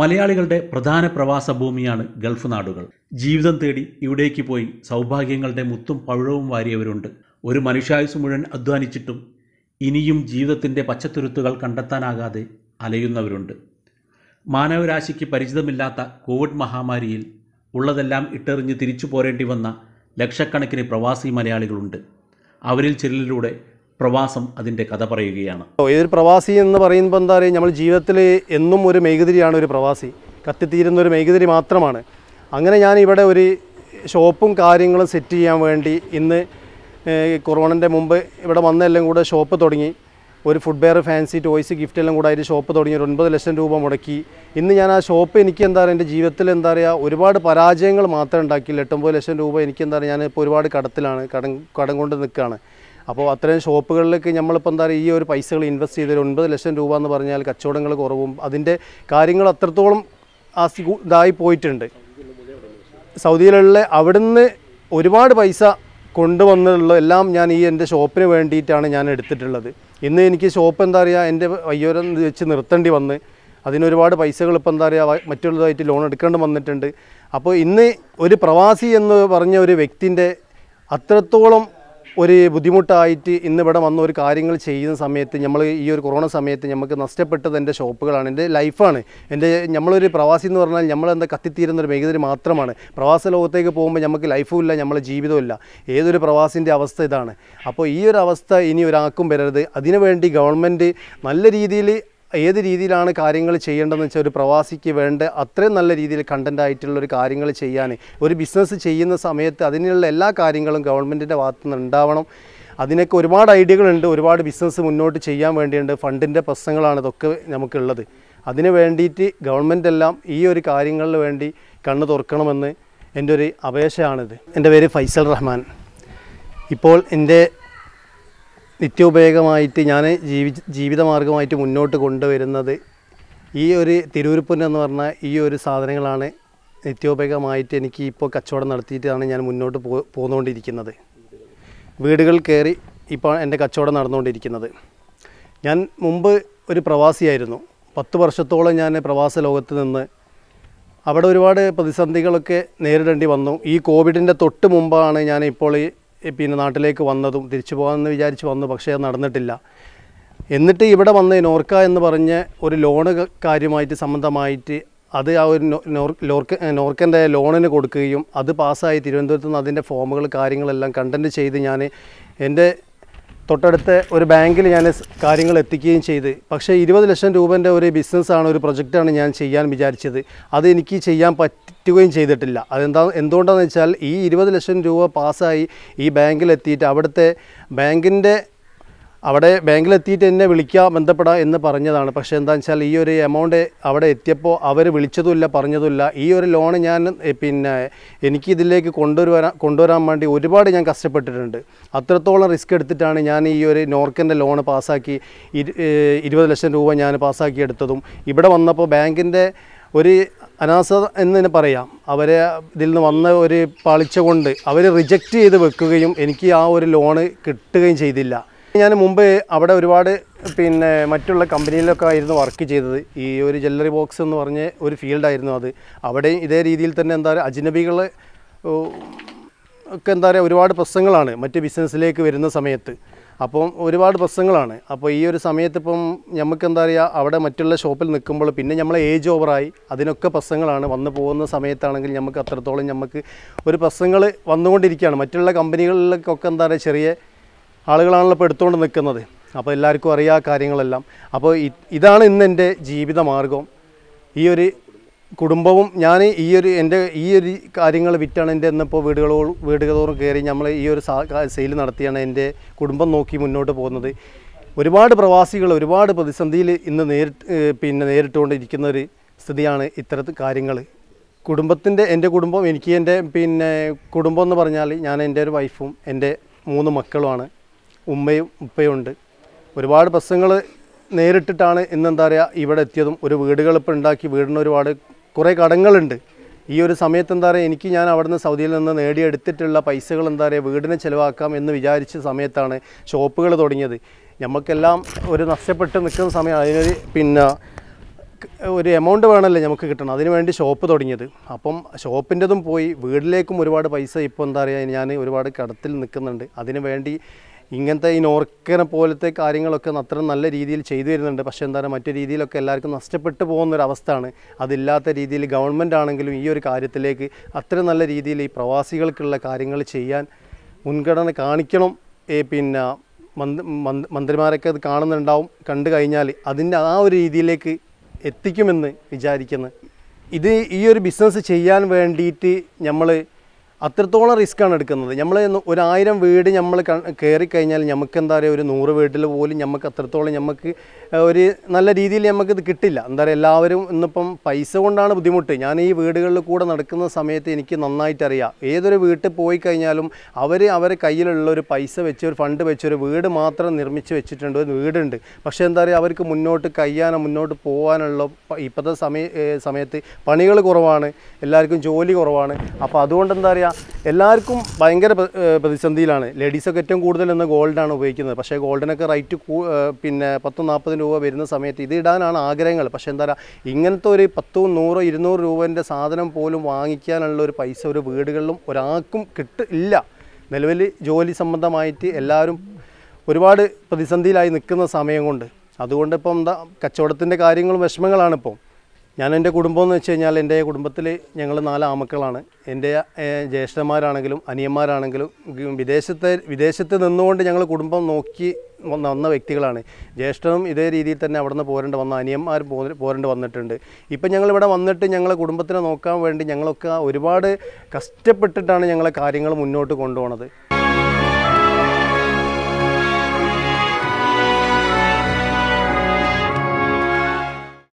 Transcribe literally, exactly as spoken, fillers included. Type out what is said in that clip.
മലയാളികളുടെ പ്രധാന പ്രവാസ ഭൂമിയാണ് ഗൾഫ് നാടുകൾ. ജീവിതം തേടി ഇവിടേക്ക് പോയി സൗഭാഗ്യങ്ങളുടെ മുത്തും പഴവും വാരിയവരുണ്ട്. ഒരു മനുഷ്യായുസ് മുഴുവൻ അധ്വാനിച്ചിട്ടും ഇനിയും ജീവിതത്തിൻ്റെ പച്ചത്തുരുത്തുകൾ കണ്ടെത്താനാകാതെ അലയുന്നവരുണ്ട്. മാനവരാശിക്ക് പരിചിതമില്ലാത്ത കോവിഡ് മഹാമാരിയിൽ ഉള്ളതെല്ലാം ഇട്ടെറിഞ്ഞ് തിരിച്ചു പോരേണ്ടി വന്ന ലക്ഷക്കണക്കിന് പ്രവാസി മലയാളികളുണ്ട്. അവരിൽ ചിലരിലൂടെ പ്രവാസം അതിൻ്റെ കഥ പറയുകയാണ്. ഏതൊരു പ്രവാസി എന്ന് പറയുമ്പോൾ എന്താ പറയുക, നമ്മൾ ജീവിതത്തിൽ എന്നും ഒരു മേഘതിരിയാണ് ഒരു പ്രവാസി, കത്തിത്തീരുന്ന ഒരു മേഘതിരി മാത്രമാണ്. അങ്ങനെ ഞാൻ ഇവിടെ ഒരു ഷോപ്പും കാര്യങ്ങളും സെറ്റ് ചെയ്യാൻ വേണ്ടി ഇന്ന് കൊറോണൻ്റെ മുമ്പ് ഇവിടെ വന്നെല്ലാം കൂടെ ഷോപ്പ് തുടങ്ങി. ഒരു footwear, fancy toys, gift എല്ലാം കൂടെ അതിൻ്റെ ഷോപ്പ് തുടങ്ങി ഒരു ഒൻപത് ലക്ഷം രൂപ മുടക്കി. ഇന്ന് ഞാൻ ആ ഷോപ്പ് എനിക്ക് എന്താ പറയുക, എൻ്റെ ജീവിതത്തിൽ എന്താ പറയുക, ഒരുപാട് പരാജയങ്ങൾ മാത്രമേ ഉണ്ടാക്കിയില്ല. എട്ടൊമ്പത് ലക്ഷം രൂപ എനിക്ക് എന്താ പറയുക, ഞാനിപ്പോൾ ഒരുപാട് കടത്തിലാണ്, കടം കടം കൊണ്ട് നിൽക്കുകയാണ്. അപ്പോൾ അത്രയും ഷോപ്പുകളിലേക്ക് നമ്മളിപ്പോൾ എന്താ പറയുക, ഈ ഒരു പൈസകൾ ഇൻവെസ്റ്റ് ചെയ്തൊരു ഒൻപത് ലക്ഷം രൂപ എന്ന് പറഞ്ഞാൽ കച്ചവടങ്ങൾ കുറവും, അതിൻ്റെ കാര്യങ്ങൾ അത്രത്തോളം ആ ഇതായി പോയിട്ടുണ്ട്. സൗദിയിലുള്ള അവിടുന്ന് ഒരുപാട് പൈസ കൊണ്ടുവന്നുള്ള എല്ലാം ഞാൻ ഈ എൻ്റെ ഷോപ്പിന് വേണ്ടിയിട്ടാണ് ഞാൻ എടുത്തിട്ടുള്ളത്. ഇന്ന് എനിക്ക് ഷോപ്പ് എന്താ പറയുക, എൻ്റെ വയ്യോരം വെച്ച് നിർത്തേണ്ടി വന്ന്, അതിനൊരുപാട് പൈസകൾ ഇപ്പോൾ എന്താ പറയുക മറ്റുള്ളതായിട്ട് ലോൺ എടുക്കേണ്ടി വന്നിട്ടുണ്ട്. അപ്പോൾ ഇന്ന് ഒരു പ്രവാസി എന്ന് പറഞ്ഞ ഒരു വ്യക്തിൻ്റെ അത്രത്തോളം ഒരു ബുദ്ധിമുട്ടായിട്ട് ഇന്നിവിടെ വന്ന ഒരു കാര്യങ്ങൾ ചെയ്യുന്ന സമയത്ത്, നമ്മൾ ഈ ഒരു കൊറോണ സമയത്ത് നമുക്ക് നഷ്ടപ്പെട്ടത് എൻ്റെ ഷോപ്പുകളാണ്, എൻ്റെ ലൈഫാണ്. എൻ്റെ നമ്മളൊരു പ്രവാസി എന്ന് പറഞ്ഞാൽ നമ്മളെന്താ കത്തിത്തീരുന്നൊരു മേഖല മാത്രമാണ്. പ്രവാസ ലോകത്തേക്ക് പോകുമ്പോൾ നമുക്ക് ലൈഫും ഇല്ല, നമ്മളെ ജീവിതവും ഇല്ല. ഏതൊരു പ്രവാസിൻ്റെ അവസ്ഥ ഇതാണ്. അപ്പോൾ ഈ ഒരു അവസ്ഥ ഇനി ഒരാൾക്കും വരരുത്. അതിനുവേണ്ടി ഗവൺമെൻറ് നല്ല രീതിയിൽ ഏത് രീതിയിലാണ് കാര്യങ്ങൾ ചെയ്യേണ്ടതെന്ന് വെച്ചാൽ, ഒരു പ്രവാസിക്ക് വേണ്ട അത്രയും നല്ല രീതിയിൽ കണ്ടൻറ്റായിട്ടുള്ളൊരു കാര്യങ്ങൾ ചെയ്യാൻ, ഒരു ബിസിനസ് ചെയ്യുന്ന സമയത്ത് അതിനുള്ള എല്ലാ കാര്യങ്ങളും ഗവൺമെൻറ്റിൻ്റെ ഭാഗത്തു നിന്ന് ഉണ്ടാവണം. അതിനൊക്കെ ഒരുപാട് ഐഡിയകളുണ്ട്, ഒരുപാട് ബിസിനസ് മുന്നോട്ട് ചെയ്യാൻ വേണ്ടിയുണ്ട്. ഫണ്ടിൻ്റെ പ്രശ്നങ്ങളാണ് ഇതൊക്കെ നമുക്കുള്ളത്. അതിന് വേണ്ടിയിട്ട് ഗവൺമെൻറ്റെല്ലാം ഈ ഒരു കാര്യങ്ങളിൽ വേണ്ടി കണ്ണ് തുറക്കണമെന്ന് എൻ്റെ ഒരു അപേക്ഷയാണിത്. എൻ്റെ പേര് ഫൈസൽ റഹ്മാൻ. ഇപ്പോൾ എൻ്റെ നിത്യോപയോഗമായിട്ട് ഞാൻ ജീവി ജീവിതമാർഗമായിട്ട് മുന്നോട്ട് കൊണ്ടുവരുന്നത് ഈ ഒരു തിരൂരിപ്പുൻ എന്ന് പറഞ്ഞ ഈ ഒരു സാധനങ്ങളാണ്. നിത്യോപയോഗമായിട്ട് എനിക്ക് ഇപ്പോൾ കച്ചവടം നടത്തിയിട്ടാണ് ഞാൻ മുന്നോട്ട് പോ പോന്നുകൊണ്ടിരിക്കുന്നത്. വീടുകൾ കയറി ഇപ്പോൾ എൻ്റെ കച്ചവടം നടന്നുകൊണ്ടിരിക്കുന്നത്. ഞാൻ മുമ്പ് ഒരു പ്രവാസിയായിരുന്നു. പത്ത് വർഷത്തോളം ഞാൻ പ്രവാസ ലോകത്ത് നിന്ന് അവിടെ ഒരുപാട് പ്രതിസന്ധികളൊക്കെ നേരിടേണ്ടി വന്നു. ഈ കോവിഡിൻ്റെ തൊട്ട് മുമ്പാണ് ഞാൻ ഇപ്പോൾ ഈ പിന്നെ നാട്ടിലേക്ക് വന്നതും തിരിച്ചു പോകാമെന്ന് വിചാരിച്ച് വന്നു, പക്ഷേ അത് നടന്നിട്ടില്ല. എന്നിട്ട് ഇവിടെ വന്ന് നോർക്ക എന്ന് പറഞ്ഞ് ഒരു ലോണ് കാര്യമായിട്ട് സംബന്ധമായിട്ട് അത് ആ ഒരു നോർക്ക് നോർക്കൻ്റെ ലോണിന് കൊടുക്കുകയും അത് പാസ്സായി തിരുവനന്തപുരത്ത് നിന്ന് അതിൻ്റെ ഫോമുകൾ കാര്യങ്ങളെല്ലാം കണ്ടൻറ്റ് ചെയ്ത് ഞാൻ എൻ്റെ തൊട്ടടുത്ത ഒരു ബാങ്കിൽ ഞാൻ കാര്യങ്ങൾ എത്തിക്കുകയും ചെയ്ത്. പക്ഷേ ഇരുപത് ലക്ഷം രൂപേൻ്റെ ഒരു ബിസിനസ്സാണ്, ഒരു പ്രൊജക്റ്റാണ് ഞാൻ ചെയ്യാൻ വിചാരിച്ചത്. അതെനിക്ക് ചെയ്യാൻ പറ്റുകയും ചെയ്തിട്ടില്ല. അതെന്താ എന്തുകൊണ്ടാണെന്ന് വെച്ചാൽ, ഈ ഇരുപത് ലക്ഷം രൂപ പാസ്സായി ഈ ബാങ്കിലെത്തിയിട്ട് അവിടുത്തെ ബാങ്കിൻ്റെ അവിടെ ബാങ്കിലെത്തിയിട്ട് എന്നെ വിളിക്കാം, ബന്ധപ്പെടാം എന്ന് പറഞ്ഞതാണ്. പക്ഷേ എന്താണെന്ന് വെച്ചാൽ, ഈ ഒരു എമൗണ്ട് അവിടെ എത്തിയപ്പോൾ അവർ വിളിച്ചതുമില്ല, പറഞ്ഞതുമില്ല. ഈ ഒരു ലോൺ ഞാൻ പിന്നെ എനിക്കിതിലേക്ക് കൊണ്ടുവരാൻ കൊണ്ടുവരാൻ വേണ്ടി ഒരുപാട് ഞാൻ കഷ്ടപ്പെട്ടിട്ടുണ്ട്. അത്രത്തോളം റിസ്ക് എടുത്തിട്ടാണ് ഞാൻ ഈ ഒരു നോർക്കൻ്റെ ലോൺ പാസ്സാക്കി ഇരുപത് ലക്ഷം രൂപ ഞാൻ പാസ്സാക്കി എടുത്തതും. ഇവിടെ വന്നപ്പോൾ ബാങ്കിൻ്റെ ഒരു അനാസ എന്ന് തന്നെ പറയാം, അവരെ ഇതിൽ നിന്ന് വന്ന ഒരു പാളിച്ച കൊണ്ട് അവർ റിജക്റ്റ് ചെയ്ത് വെക്കുകയും എനിക്ക് ആ ഒരു ലോണ് കിട്ടുകയും ചെയ്തില്ല. ഞാൻ മുമ്പ് അവിടെ ഒരുപാട് പിന്നെ മറ്റുള്ള കമ്പനിയിലൊക്കെ ആയിരുന്നു വർക്ക് ചെയ്തത്. ഈ ഒരു ജ്വല്ലറി ബോക്സ് എന്ന് പറഞ്ഞ ഒരു ഫീൽഡായിരുന്നു അത്. അവിടെയും ഇതേ രീതിയിൽ തന്നെ എന്താ പറയുക, അജ്നബികൾ ഒക്കെ എന്താ പറയുക ഒരുപാട് പ്രശ്നങ്ങളാണ് മറ്റ് ബിസിനസ്സിലേക്ക് വരുന്ന സമയത്ത്. അപ്പം ഒരുപാട് പ്രശ്നങ്ങളാണ്. അപ്പോൾ ഈ ഒരു സമയത്ത് ഇപ്പം നമുക്ക് എന്താ പറയുക, അവിടെ മറ്റുള്ള ഷോപ്പിൽ നിൽക്കുമ്പോൾ പിന്നെ നമ്മൾ ഏജ് ഓവറായി, അതിനൊക്കെ പ്രശ്നങ്ങളാണ്. വന്നു പോകുന്ന സമയത്താണെങ്കിൽ നമുക്ക് അത്രത്തോളം നമുക്ക് ഒരു പ്രശ്നങ്ങൾ വന്നുകൊണ്ടിരിക്കുകയാണ്. മറ്റുള്ള കമ്പനികളിലൊക്കെ എന്താ പറയുക ചെറിയ ആളുകളാണല്ലോ ഇപ്പോൾ എടുത്തുകൊണ്ട് നിൽക്കുന്നത്. അപ്പോൾ എല്ലാവർക്കും അറിയാം കാര്യങ്ങളെല്ലാം. അപ്പോൾ ഇതാണ് ഇന്ന് എൻ്റെ ജീവിതമാർഗം. ഈ ഒരു കുടുംബവും ഞാൻ ഈ ഒരു എൻ്റെ ഈ ഒരു കാര്യങ്ങൾ വിറ്റാണ് എൻ്റെ ഇന്നിപ്പോൾ വീടുകളോട് വീടുകളോട് കയറി നമ്മൾ ഈ ഒരു സെയിൽ നടത്തിയാണ് എൻ്റെ കുടുംബം നോക്കി മുന്നോട്ട് പോകുന്നത്. ഒരുപാട് പ്രവാസികൾ ഒരുപാട് പ്രതിസന്ധിയിൽ ഇന്ന് നേരിട്ട് പിന്നെ നേരിട്ടുകൊണ്ടിരിക്കുന്ന ഒരു സ്ഥിതിയാണ് ഇത്തരത്തിൽ കാര്യങ്ങൾ. കുടുംബത്തിൻ്റെ എൻ്റെ കുടുംബം എനിക്ക് എൻ്റെ പിന്നെ കുടുംബം എന്ന് പറഞ്ഞാൽ ഞാൻ എൻ്റെ ഒരു വൈഫും എൻ്റെ മൂന്ന് മക്കളുമാണ്. ഉമ്മയും ഉപ്പയുണ്ട്. ഒരുപാട് പ്രശ്നങ്ങൾ നേരിട്ടിട്ടാണ് ഇന്നെന്താ പറയുക ഇവിടെ എത്തിയതും. ഒരു വീടുകളിപ്പോൾ ഉണ്ടാക്കി വീടിന് ഒരുപാട് കുറേ കടങ്ങളുണ്ട്. ഈ ഒരു സമയത്ത് എന്താ പറയുക, എനിക്ക് ഞാൻ അവിടുന്ന് സൗദിയിൽ നിന്ന് നേടിയെടുത്തിട്ടുള്ള പൈസകൾ എന്താ പറയുക വീടിന് ചിലവാക്കാം എന്ന് വിചാരിച്ച സമയത്താണ് ഷോപ്പുകൾ തുടങ്ങിയത്. നമുക്കെല്ലാം ഒരു നഷ്ടപ്പെട്ട് നിൽക്കുന്ന സമയം. അതിനൊരു പിന്നെ ഒരു എമൗണ്ട് വേണമല്ലേ നമുക്ക് കിട്ടണം, അതിനു വേണ്ടി ഷോപ്പ് തുടങ്ങിയത്. അപ്പം ഷോപ്പിൻ്റെതും പോയി, വീട്ടിലേക്കും ഒരുപാട് പൈസ ഇപ്പോൾ എന്താ പറയുക ഞാൻ ഒരുപാട് കടത്തിൽ നിൽക്കുന്നുണ്ട്. അതിനു വേണ്ടി ഇങ്ങനത്തെ ഈ നോർക്കനെ പോലത്തെ കാര്യങ്ങളൊക്കെ അത്ര നല്ല രീതിയിൽ ചെയ്തു വരുന്നുണ്ട്. പക്ഷേ എന്താ പറയുക മറ്റു രീതിയിലൊക്കെ എല്ലാവർക്കും നഷ്ടപ്പെട്ടു പോകുന്നൊരവസ്ഥയാണ്. അതില്ലാത്ത രീതിയിൽ ഗവൺമെൻറ് ആണെങ്കിലും ഈ ഒരു കാര്യത്തിലേക്ക് അത്ര നല്ല രീതിയിൽ ഈ പ്രവാസികൾക്കുള്ള കാര്യങ്ങൾ ചെയ്യാൻ മുൻഗണന കാണിക്കണം. പിന്നെ മന്ത്രിമാരൊക്കെ അത് കാണുന്നുണ്ടാവും, കണ്ടു കഴിഞ്ഞാൽ അതിൻ്റെ ആ ഒരു രീതിയിലേക്ക് എത്തിക്കുമെന്ന് വിചാരിക്കുന്നത്. ഇത് ഈ ഒരു ബിസിനസ് ചെയ്യാൻ വേണ്ടിയിട്ട് നമ്മൾ അത്രത്തോളം റിസ്ക്കാണ് എടുക്കുന്നത്. നമ്മൾ ഒരായിരം വീട് നമ്മൾ കയറിക്കഴിഞ്ഞാൽ നമുക്ക് എന്താ പറയുക ഒരു നൂറ് വീട്ടിൽ പോലും നമുക്ക് അത്രത്തോളം നമുക്ക് ഒരു നല്ല രീതിയിൽ നമുക്കിത് കിട്ടില്ല. എന്താ പറയുക എല്ലാവരും ഇന്നിപ്പം പൈസ കൊണ്ടാണ് ബുദ്ധിമുട്ട്. ഞാൻ ഈ വീടുകളിൽ കൂടെ നടക്കുന്ന സമയത്ത് എനിക്ക് നന്നായിട്ടറിയാം, ഏതൊരു വീട്ടിൽ പോയി കഴിഞ്ഞാലും അവർ അവരെ കയ്യിലുള്ള ഒരു പൈസ വെച്ച് ഒരു ഫണ്ട് വെച്ച് ഒരു വീട് മാത്രം നിർമ്മിച്ച് വെച്ചിട്ടുണ്ട്, ഒരു വീടുണ്ട്. പക്ഷേ എന്താ പറയുക അവർക്ക് മുന്നോട്ട് കഴിയാനോ മുന്നോട്ട് പോകാനുള്ള ഇപ്പോഴത്തെ സമയ സമയത്ത് പണികൾ കുറവാണ്, എല്ലാവർക്കും ജോലി കുറവാണ്. അപ്പോൾ അതുകൊണ്ട് എന്താ പറയുക എല്ലാവർക്കും ഭയങ്കര പ്രതിസന്ധിയിലാണ്. ലേഡീസൊക്കെ ഏറ്റവും കൂടുതൽ ഇന്ന് ഗോൾഡാണ് ഉപയോഗിക്കുന്നത്. പക്ഷേ ഗോൾഡിനൊക്കെ റേറ്റ് പിന്നെ പത്തും നാൽപ്പത് രൂപ വരുന്ന സമയത്ത് ഇത് ഇടാനാണ് ആഗ്രഹങ്ങൾ. പക്ഷേ എന്താ പറയുക ഇങ്ങനത്തെ ഒരു പത്തോ നൂറോ ഇരുന്നൂറ് രൂപേൻ്റെ സാധനം പോലും വാങ്ങിക്കാനുള്ള ഒരു പൈസ ഒരു വീടുകളിലും ഒരാൾക്കും കിട്ടില്ല. നിലവിൽ ജോലി സംബന്ധമായിട്ട് എല്ലാവരും ഒരുപാട് പ്രതിസന്ധിയിലായി നിൽക്കുന്ന സമയം കൊണ്ട്. അതുകൊണ്ട് ഇപ്പം എന്താ കച്ചവടത്തിൻ്റെ കാര്യങ്ങളും വിഷമങ്ങളാണിപ്പോൾ. ഞാൻ എൻ്റെ കുടുംബം എന്ന് വെച്ച് കഴിഞ്ഞാൽ എൻ്റെ കുടുംബത്തിൽ ഞങ്ങൾ നാല് ആമക്കളാണ്. എൻ്റെ ജ്യേഷ്ഠന്മാരാണെങ്കിലും അനിയന്മാരാണെങ്കിലും വിദേശത്തെ വിദേശത്ത് നിന്നുകൊണ്ട് ഞങ്ങൾ കുടുംബം നോക്കി വന്ന വ്യക്തികളാണ്. ജ്യേഷ്ഠനും ഇതേ രീതിയിൽ തന്നെ അവിടെ നിന്ന് പോരേണ്ടി വന്ന, അനിയന്മാർ പോരേണ്ടി വന്നിട്ടുണ്ട്. ഇപ്പം ഞങ്ങളിവിടെ വന്നിട്ട് ഞങ്ങളെ കുടുംബത്തിനെ നോക്കാൻ വേണ്ടി ഞങ്ങളൊക്കെ ഒരുപാട് കഷ്ടപ്പെട്ടിട്ടാണ് ഞങ്ങളെ കാര്യങ്ങൾ മുന്നോട്ട് കൊണ്ടുപോകുന്നത്.